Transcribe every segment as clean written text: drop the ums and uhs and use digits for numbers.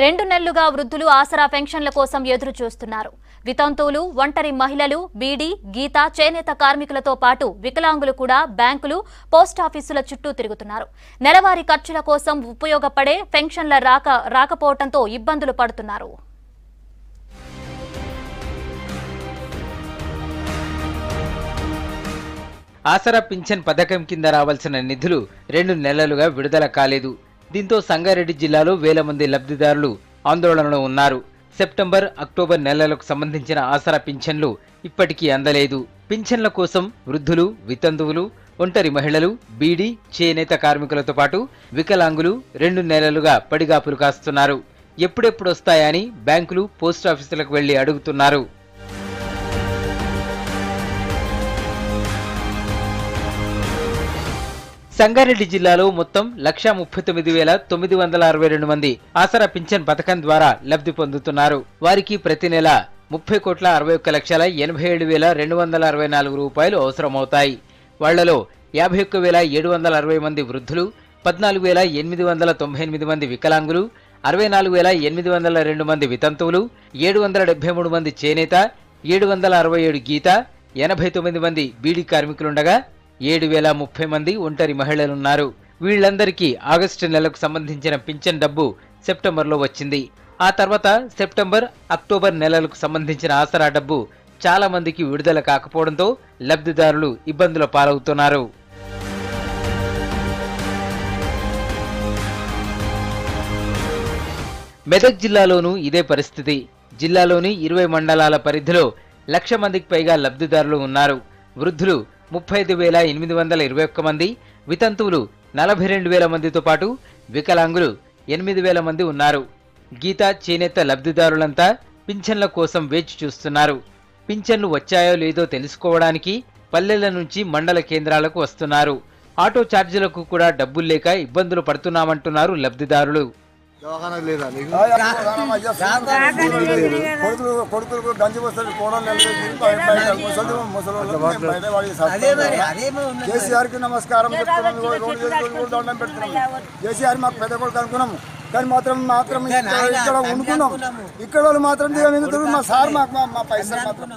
రెండు నెలలుగా వృద్ధులు ఆసరా పెన్షన్ల కోసం ఎదురు చూస్తున్నారు. వితంతువులు, ఒంటరి మహిళలు, బీడీ, గీత, చేనేత కార్మికులతో పాటు వికలాంగులు కూడా బ్యాంకులు, పోస్టాఫీసుల చుట్టూ తిరుగుతున్నారు. నెలవారీ ఖర్చుల కోసం ఉపయోగపడే పెన్షన్ల రాకపోవడంతో ఇబ్బందులు పడుతున్నారు. ఆసరా పింఛన్ పథకం కింద రావాల్సిన నిధులు రెండు నెలలుగా విడుదల కాలేదు. దీంతో సంగారెడ్డి జిల్లాలో వేల మంది లబ్ధిదారులు ఆందోళనలో ఉన్నారు. సెప్టెంబర్, అక్టోబర్ నెలలకు సంబంధించిన ఆసరా పింఛన్లు ఇప్పటికీ అందలేదు. పింఛన్ల కోసం వృద్ధులు, వితంతువులు, ఒంటరి మహిళలు, బీడీ, చేనేత కార్మికులతో పాటు వికలాంగులు రెండు నెలలుగా పడిగాపులు కాస్తున్నారు. ఎప్పుడెప్పుడు వస్తాయని బ్యాంకులు, పోస్టాఫీసులకు వెళ్లి అడుగుతున్నారు. సంగారెడ్డి జిల్లాలో మొత్తం 1,39,962 మంది ఆసరా పింఛన్ పథకం ద్వారా లబ్ధి పొందుతున్నారు. వారికి ప్రతి నెల 30,61,87,264 రూపాయలు అవసరమవుతాయి. వాళ్లలో 51,760 మంది వృద్ధులు, 14,898 మంది వికలాంగులు, 64,802 మంది వితంతువులు, 773 మంది చేనేత, 767 గీత, 89 మంది బీడీ కార్మికులుండగా 7,030 మంది ఒంటరి మహిళలున్నారు. వీళ్లందరికీ ఆగస్టు నెలకు సంబంధించిన పింఛన్ డబ్బు సెప్టెంబర్లో వచ్చింది. ఆ తర్వాత సెప్టెంబర్, అక్టోబర్ నెలలకు సంబంధించిన ఆసరా డబ్బు చాలా మందికి విడుదల కాకపోవడంతో లబ్ధిదారులు ఇబ్బందుల పాలవుతున్నారు. మెదక్ జిల్లాలోనూ ఇదే పరిస్థితి. జిల్లాలోని 20 మండలాల పరిధిలో 1,00,000 మందికి పైగా లబ్ధిదారులు ఉన్నారు. వృద్ధులు 35,821 మంది, వితంతువులు 42,000 మందితో పాటు వికలాంగులు 8,000 మంది ఉన్నారు. గీత, చేనేత లబ్ధిదారులంతా పింఛన్ల కోసం వేచి చూస్తున్నారు. పింఛన్లు వచ్చాయో లేదో తెలుసుకోవడానికి పల్లెల నుంచి మండల కేంద్రాలకు వస్తున్నారు. ఆటో ఛార్జీలకు కూడా డబ్బులు లేక ఇబ్బందులు పడుతున్నామంటున్నారు లబ్ధిదారులు. కేసీఆర్కి నమస్కారం చెప్తున్నాం. దండం పెడుతున్నాం. కేసీఆర్ మాకు పెద్ద కొడుకు అనుకున్నాము. కానీ మాత్రం ఇక్కడ వండుకున్నాం. ఇక్కడ వాళ్ళు మాత్రం మా సార్ మాకు మా పైసలు మాత్రం.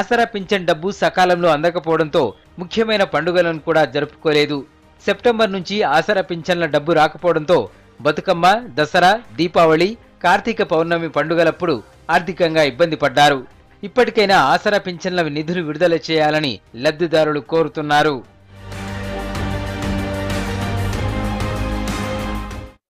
ఆసరా పింఛన్ డబ్బు సకాలంలో అందకపోవడంతో ముఖ్యమైన పండుగలను కూడా జరుపుకోలేదు. సెప్టెంబర్ నుంచి ఆసరా పింఛన్ల డబ్బు రాకపోవడంతో బతుకమ్మ, దసరా, దీపావళి, కార్తీక పౌర్ణమి పండుగలప్పుడు ఆర్థికంగా ఇబ్బంది పడ్డారు. ఇప్పటికైనా ఆసరా పింఛన్ల నిధులు విడుదల చేయాలని లబ్ధిదారులు కోరుతున్నారు.